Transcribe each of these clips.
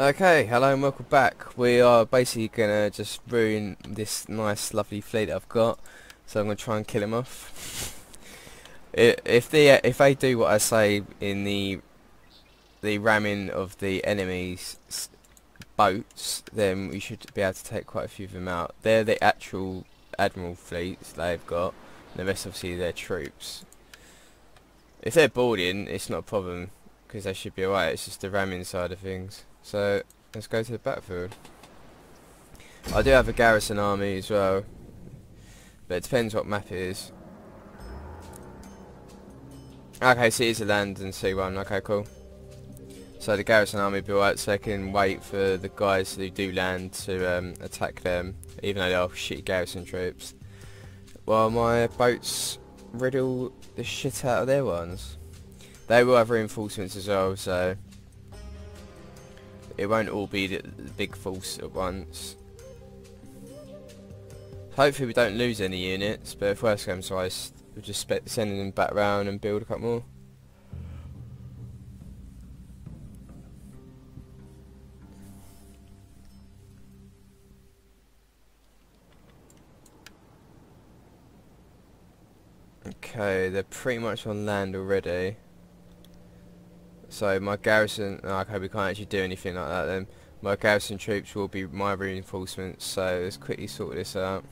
Okay, hello and welcome back. We are basically gonna just ruin this nice lovely fleet I've got, so I'm gonna try and kill him off. If they do what I say in the ramming of the enemy's boats, then we should be able to take quite a few of them out. They're the actual admiral fleets they've got, and the rest obviously their troops. If they're boarding, it's not a problem because they should be alright. It's just the ramming side of things. So let's go to the battlefield. I do have a garrison army as well, but it depends what map it is. Okay, so it is a land and sea one. Okay, cool. So the garrison army will be alright, so they can wait for the guys who do land to attack them, even though they are shitty garrison troops, while my boats riddle the shit out of their ones. They will have reinforcements as well, so it won't all be the big force at once. Hopefully we don't lose any units, but if worse comes to worse, we'll just send them back round and build a couple more. Okay, they're pretty much on land already. So my garrison, okay, we can't actually do anything like that then. My garrison troops will be my reinforcements, so let's quickly sort this out.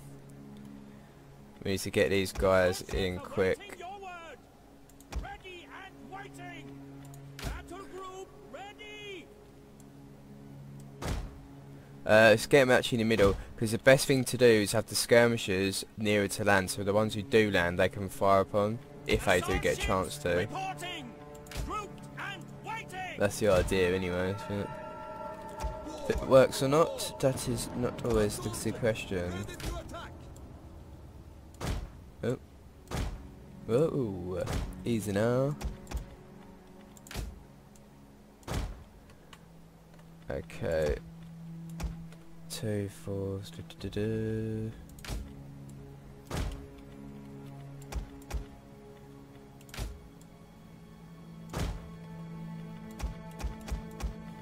We need to get these guys in quick. Let's get them actually in the middle, because the best thing to do is have the skirmishers nearer to land, so the ones who do land they can fire upon, if they do get a chance to. That's the idea anyway, isn't it? If it works or not, that is not always the question. Oh. Whoa. Easy now. Okay. 2 fours.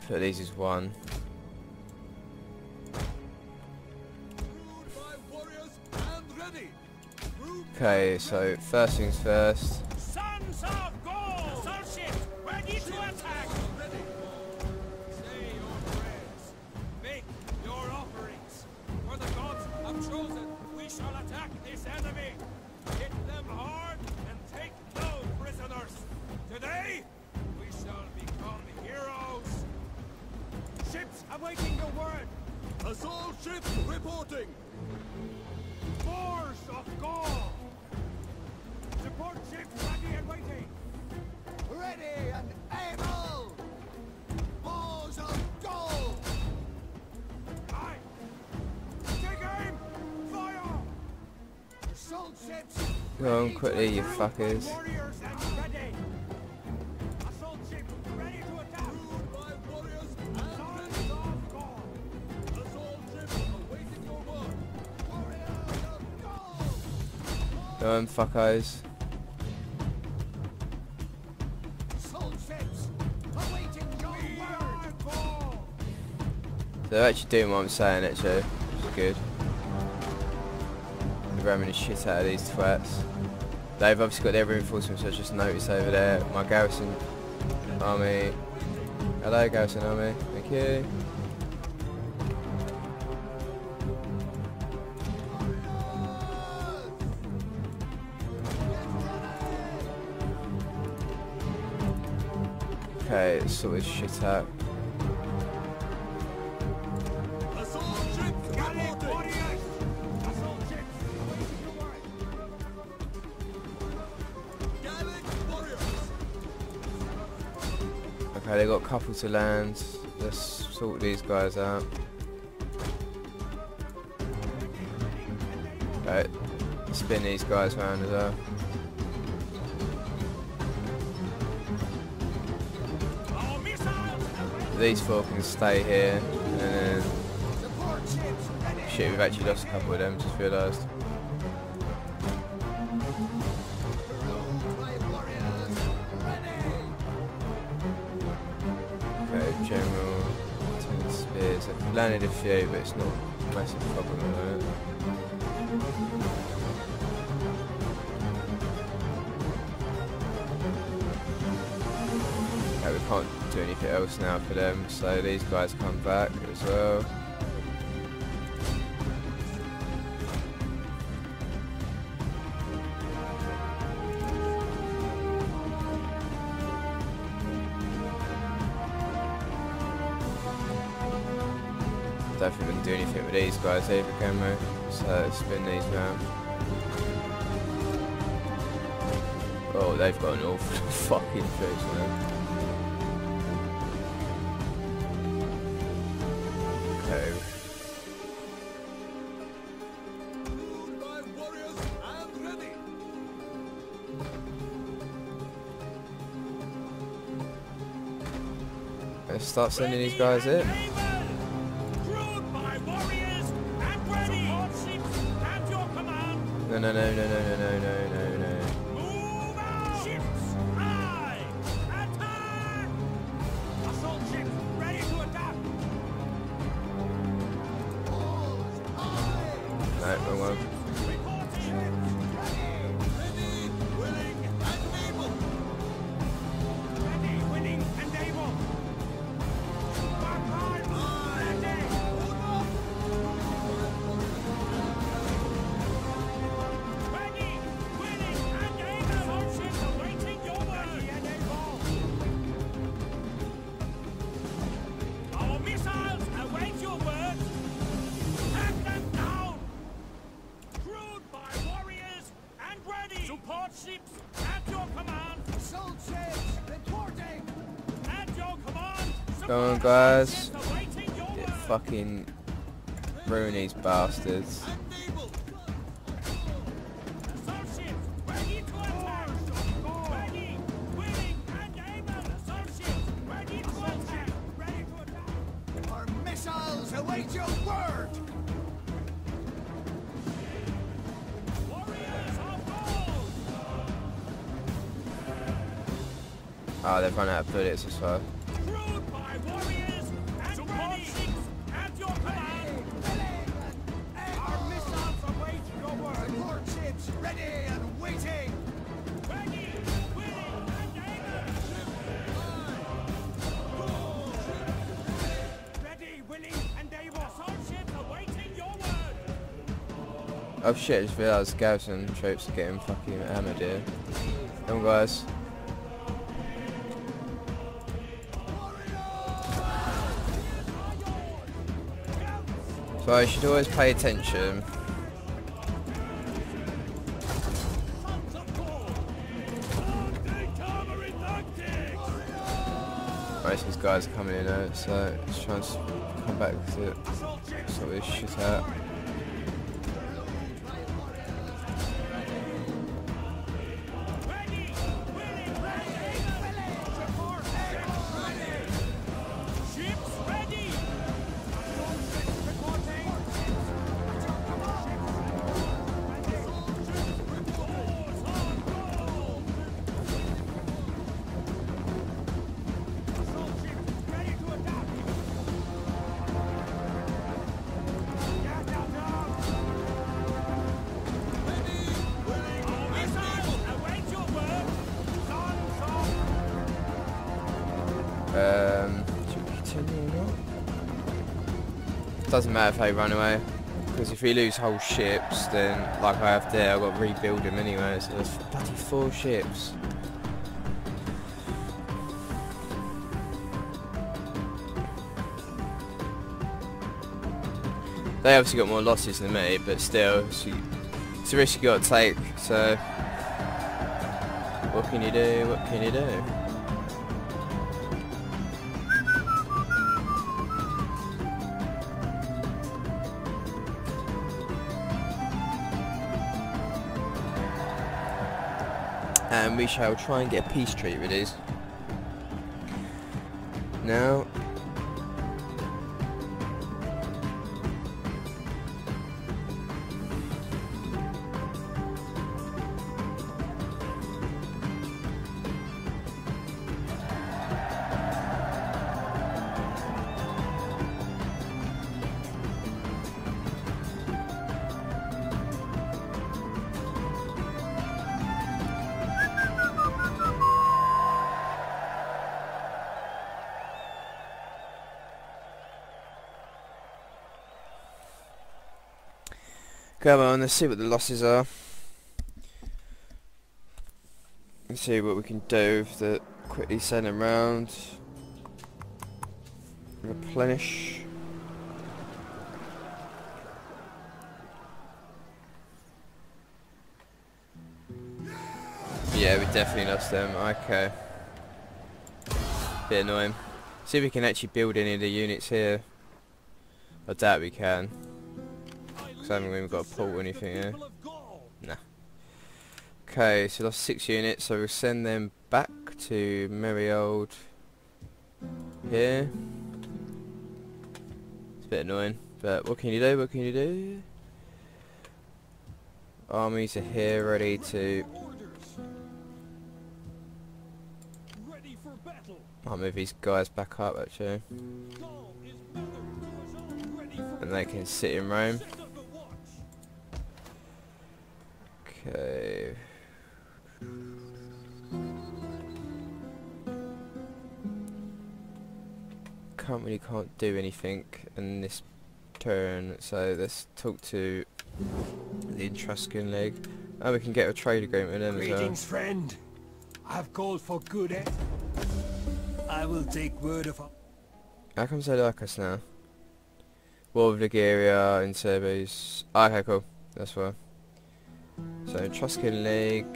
Put these as one. Okay, so first things first. Sons of Gaul, Starship, ready to attack. Say your prayers, make your offerings. For the gods have chosen, we shall attack this enemy. Hit them hard and take no prisoners. Today, we shall become heroes. Ships awaiting your word. Assault ships reporting. Force of Gaul. Support ships ready and waiting. Ready and able. Balls of gold. Aye. Take aim. Fire. Assault ships. Go on quickly, you fuckers. Warriors and ready. Assault ships ready to attack. Ruled by warriors and sons of gold. Assault ships awaiting your word. Warriors of gold. Go on, fuckers. They're actually doing what I'm saying, actually, which is good. They're ramming the shit out of these twats. They've obviously got their reinforcements, so I just noticed over there. My garrison army. Hello, garrison army. Thank you. Okay, let's sort this shit out. Okay, they got a couple to land. Let's sort these guys out. Right, spin these guys around as well. These four can stay here, and then shit, we've actually lost a couple of them, just realised. General landed a few, but it's not a massive problem at all, is it? Yeah, we can't do anything else now for them, so these guys come back as well. I don't think we can do anything with these guys either, can we? So spin these round. Oh, they've got an awful fucking troops, man. Okay. Hold my warriors and ready. Let's start sending these guys in. No. Move out! Ships, aye! Attack! Assault ships, ready to attack! Alright, we're one. Ready, willing, and able! Ready, willing, and able! Back arms, ready! Come on, guys. Yeah, fucking ruin these bastards. Our missiles await your word. Ah, oh, they've run out of bullets as well. Oh shit, I just realised garrison troops are getting fucking hammered here. Come on, guys. So I should always pay attention. Most of these guys are coming in now, so let's try and come back to sort this shit out. Should we continue or not? Doesn't matter if they run away, because if we lose whole ships, then like I have there, I've got to rebuild them anyway. So there's bloody 4 ships. They obviously got more losses than me, but still, it's a risk you've got to take. So, what can you do? What can you do? And we shall try and get a peace treaty with these. Now, Come on, let's see what the losses are. Let's see what we can do with the quickly send them round. Replenish. Yeah, we definitely lost them. Okay. Bit annoying. See if we can actually build any of the units here. I doubt we can. Because I haven't even got a port or anything here. Nah. Okay, so lost 6 units, so we'll send them back to merry old here. It's a bit annoying, but what can you do? What can you do? Armies are here ready to... I'll move these guys back up actually. And they can sit in Rome. Okay. Really can't do anything in this turn, so let's talk to the Etruscan League. Oh, we can get a trade agreement with them as well. Greetings, friend. I've called for good aid. I will take word of... How come they like us now? War of Liguaria and Serbes. Oh, okay, cool. That's why. So, Etruscan League.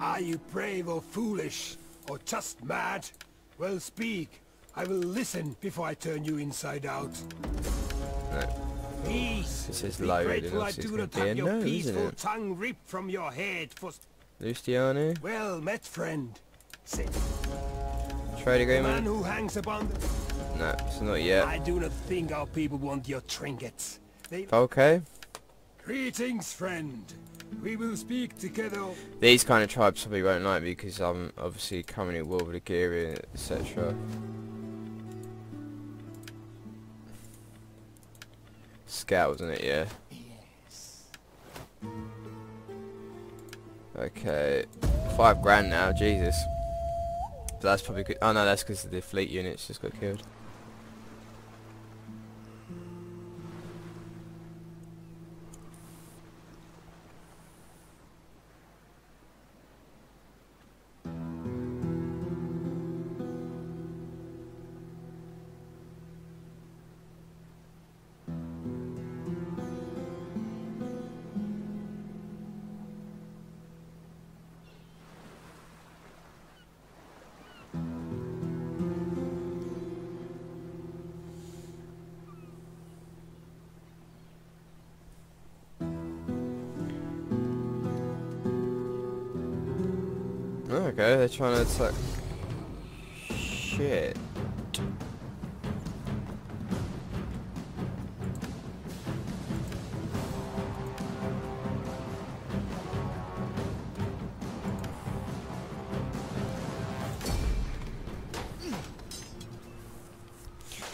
Are you brave or foolish? Or just mad? Well, speak. I will listen before I turn you inside out. No. Peace. This is loaded. Lustiano. Well met, friend. Say. Trade agreement. Man who hangs upon the... No, it's not yet. I do not think our people want your trinkets. They... Okay. Greetings, friend. We will speak together. These kind of tribes probably won't like me because I'm obviously coming at war with Liguria, etc. Scout, wasn't it? Yeah. Yes. Okay, 5 grand now, Jesus. But that's probably good. Oh no, that's because the fleet units just got killed. Okay, they're trying to attack. Shit.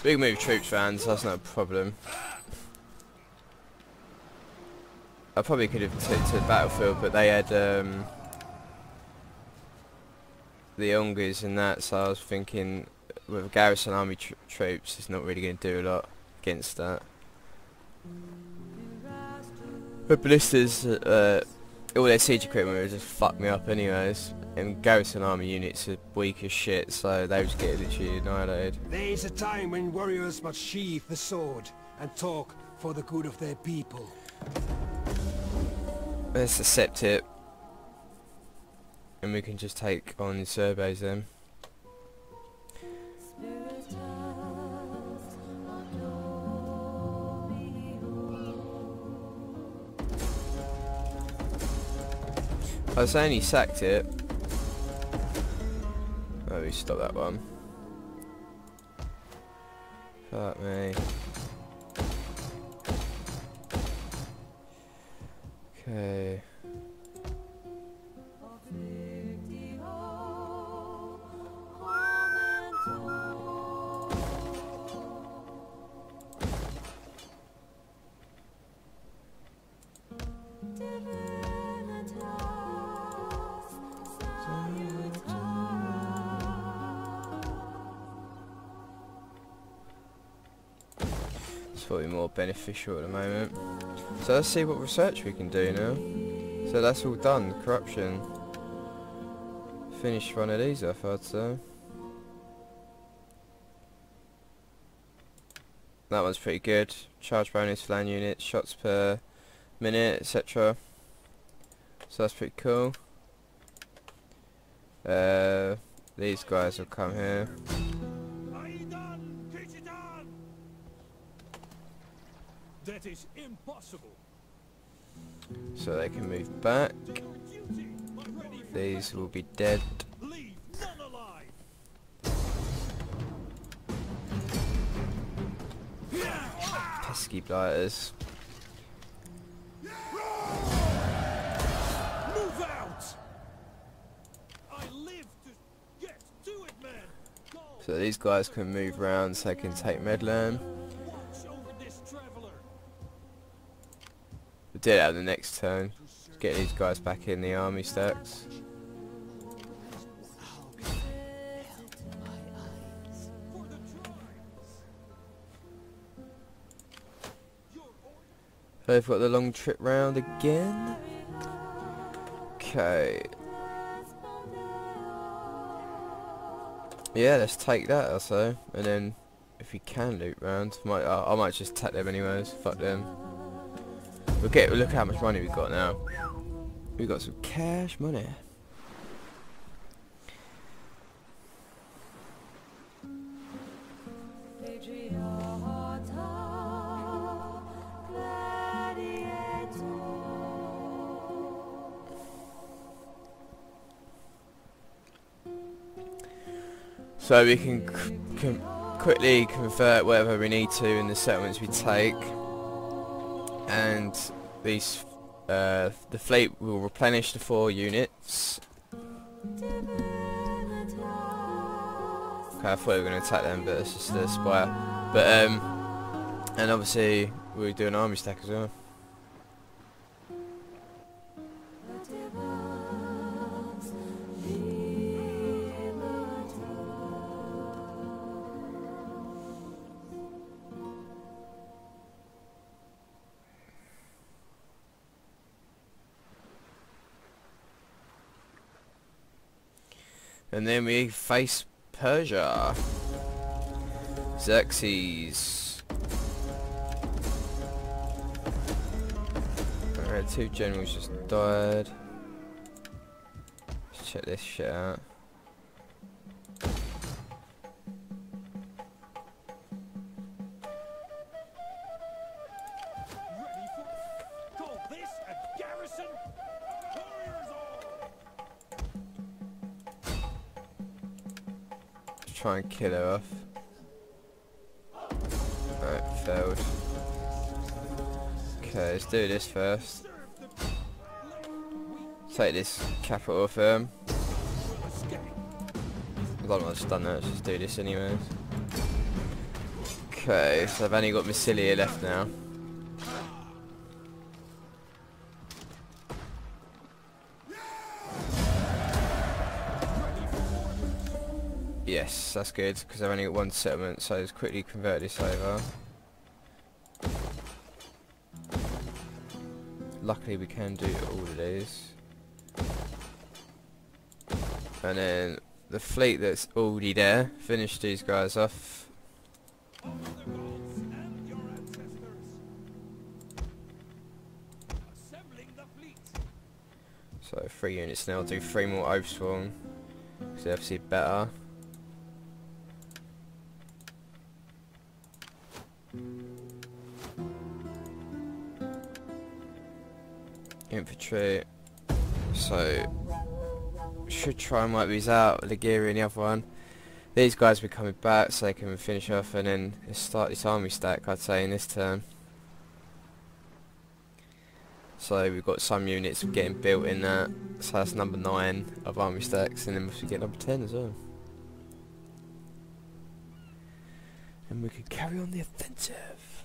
We can move troops around, so that's not a problem. I probably could have took to the battlefield, but they had the Ungers and that, so I was thinking with a garrison army troops it's not really going to do a lot against that. But ballistas, all their siege equipment would just fuck me up anyways, and garrison army units are weak as shit, so they would just get literally annihilated. There is a time when warriors must sheathe the sword and talk for the good of their people. Let's accept it. And we can just take on the surveys then. I was saying he sacked it. Oh, he stopped that one. Fuck me. Okay. probably more beneficial at the moment. So let's see what research we can do now. So that's all done, corruption. Finish one of these off, I'd say. That one's pretty good. Charge bonus for land units, shots per minute, etc. So that's pretty cool. These guys will come here. That is impossible. So they can move back. These will be dead. Leave none alive. Pesky blighters. Move out. I live to get to it, man. So these guys can move round so they can take Medland. We did out the next turn. Get these guys back in the army stacks. They've got the long trip round again. Okay. Yeah, let's take that or so, and then if we can loop round, I might just attack them anyways. Fuck them. Okay, look how much money we've got now. We've got some cash money. So we can quickly convert whatever we need to in the settlements we take. And these, the fleet will replenish the 4 units. Okay, I thought we were going to attack them, but it's just a spire. But and obviously we do an army stack as well. And then we face Persia. Xerxes. Alright, 2 generals just died. Let's check this shit out. Try and kill her off. Alright, failed. Okay, let's do this first. Take this capital firm. I don't want to stun that, let's just do this anyways. Okay, so I've only got Massilia left now. Yes, that's good, because I've only got 1 settlement, so let's quickly convert this over. Luckily we can do all of these. And then the fleet that's already there, finish these guys off. So 3 units now, I'll do 3 more overswarm. Because they're obviously better. Infantry. So should try and wipe these out, Liguaria and the other one. These guys will be coming back so they can finish off and then start this army stack, I'd say, in this turn. So we've got some units getting built in that, so that's number 9 of army stacks, and then we should get number 10 as well. And we can carry on the offensive.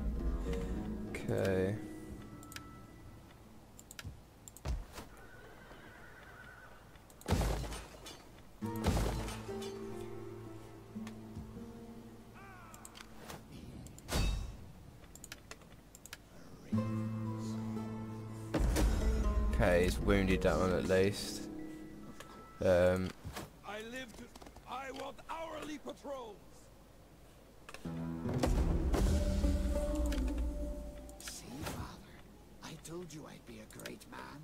Okay. Okay, he's wounded that one at least. I want hourly patrols. Told you I'd be a great man.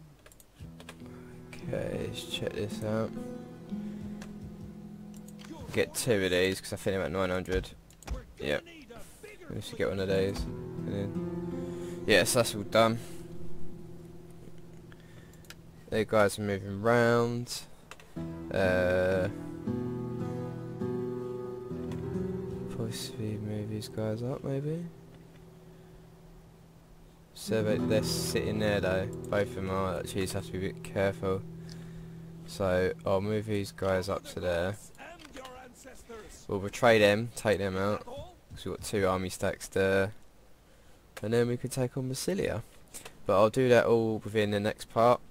Okay, let's check this out. Get two of these because I think I'm at 900. Yep. We should get one of these. And then yes, that's all done. These guys are moving round. Possibly move these guys up, maybe. So they're sitting there though, both of them are, actually just have to be a bit careful. So I'll move these guys up to there. We'll betray them, take them out, because we've got two army stacks there. And then we can take on Massilia. But I'll do that all within the next part.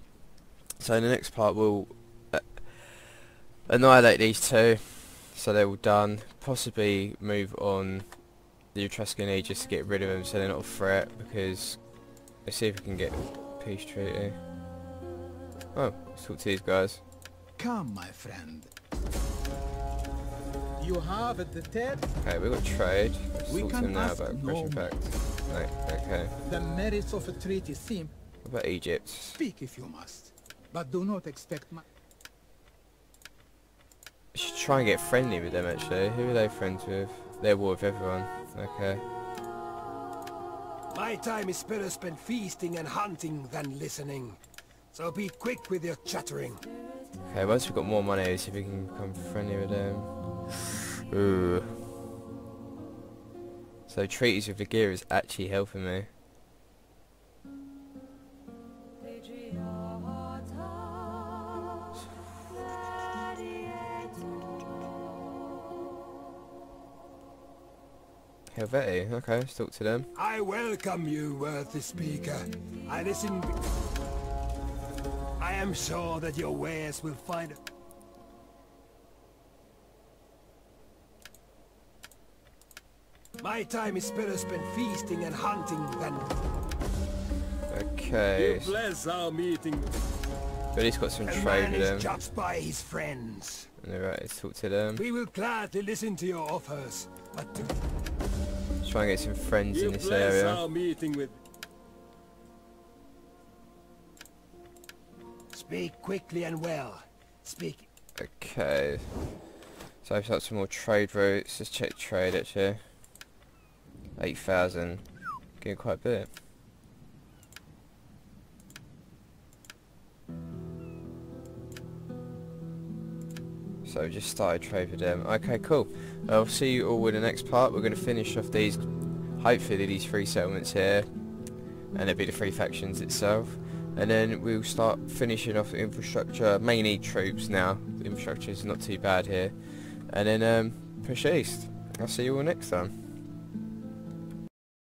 So in the next part we'll annihilate these two, so they're all done. Possibly move on the Etruscan Aegis to get rid of them so they're not a threat, because... Let's see if we can get a peace treaty. Oh, let's talk to these guys. Come, my friend. You have at the tent. Okay, we've got trade. Let's talk to them now about aggression pact. Right, okay. The merits of a treaty seem. What about Egypt? Speak if you must, but do not expect my. I should try and get friendly with them actually. Who are they friends with? They're at war with everyone. Okay. My time is better spent feasting and hunting than listening. So be quick with your chattering. Okay, once we've got more money, let's see if we can become friendly with them. Ooh. So treaties with Liguaria is actually helping me. Helvetii, okay, let's talk to them. I welcome you, worthy speaker. I listen. I am sure that your wares will find. My time is better spent feasting and hunting than. Okay. You bless our meeting. But he's got some trade with them. Judged by his friends. Alright, let's talk to them. We will gladly listen to your offers, but. Try and get some friends in this area. Our meeting with. Speak quickly and well. Speak. Okay. So I've got some more trade routes. Let's check trade actually. 8,000. Getting quite a bit. So we just started trade with them. Okay, cool. I'll see you all in the next part. We're going to finish off these, hopefully these three settlements here, and it'll be the three factions itself. And then we'll start finishing off the infrastructure, mainly troops now. The infrastructure is not too bad here. And then push east. I'll see you all next time.